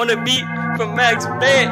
on the beat from Maxx Bett.